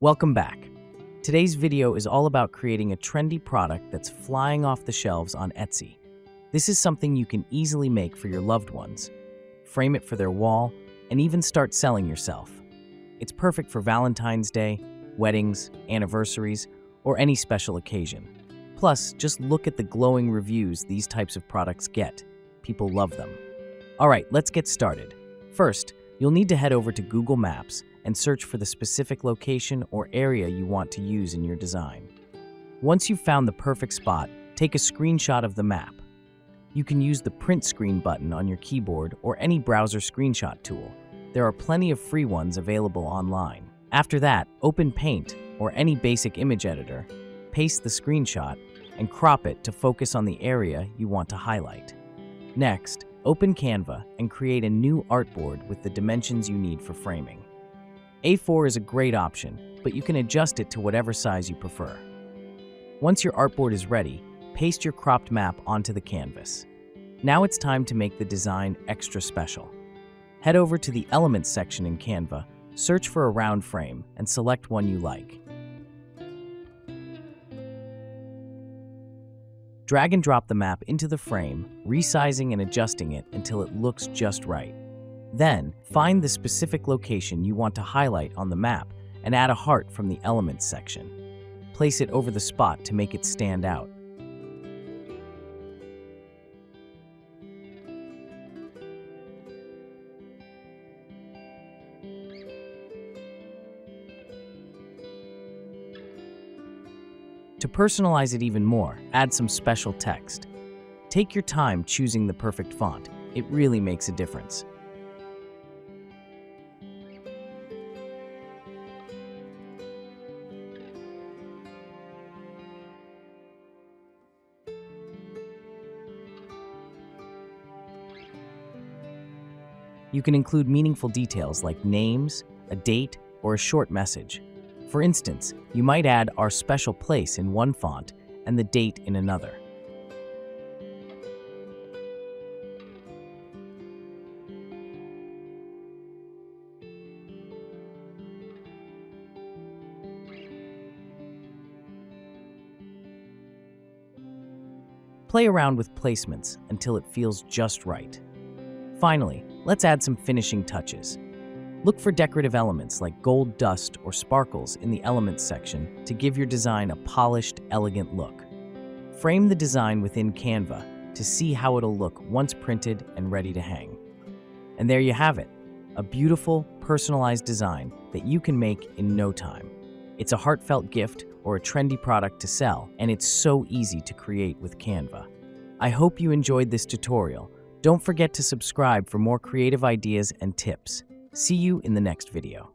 Welcome back. Today's video is all about creating a trendy product that's flying off the shelves on Etsy. This is something you can easily make for your loved ones, frame it for their wall, and even start selling yourself. It's perfect for Valentine's Day, weddings, anniversaries, or any special occasion. Plus, just look at the glowing reviews these types of products get. People love them. All right, let's get started. First, you'll need to head over to Google Maps and search for the specific location or area you want to use in your design. Once you've found the perfect spot, take a screenshot of the map. You can use the print screen button on your keyboard or any browser screenshot tool. There are plenty of free ones available online. After that, open Paint or any basic image editor, paste the screenshot, and crop it to focus on the area you want to highlight. Next, open Canva and create a new artboard with the dimensions you need for framing. A4 is a great option, but you can adjust it to whatever size you prefer. Once your artboard is ready, paste your cropped map onto the canvas. Now it's time to make the design extra special. Head over to the Elements section in Canva, search for a round frame, and select one you like. Drag and drop the map into the frame, resizing and adjusting it until it looks just right. Then, find the specific location you want to highlight on the map and add a heart from the Elements section. Place it over the spot to make it stand out. To personalize it even more, add some special text. Take your time choosing the perfect font. It really makes a difference. You can include meaningful details like names, a date, or a short message. For instance, you might add "our special place" in one font and the date in another. Play around with placements until it feels just right. Finally, let's add some finishing touches. Look for decorative elements like gold dust or sparkles in the Elements section to give your design a polished, elegant look. Frame the design within Canva to see how it'll look once printed and ready to hang. And there you have it, a beautiful, personalized design that you can make in no time. It's a heartfelt gift or a trendy product to sell, and it's so easy to create with Canva. I hope you enjoyed this tutorial. Don't forget to subscribe for more creative ideas and tips. See you in the next video.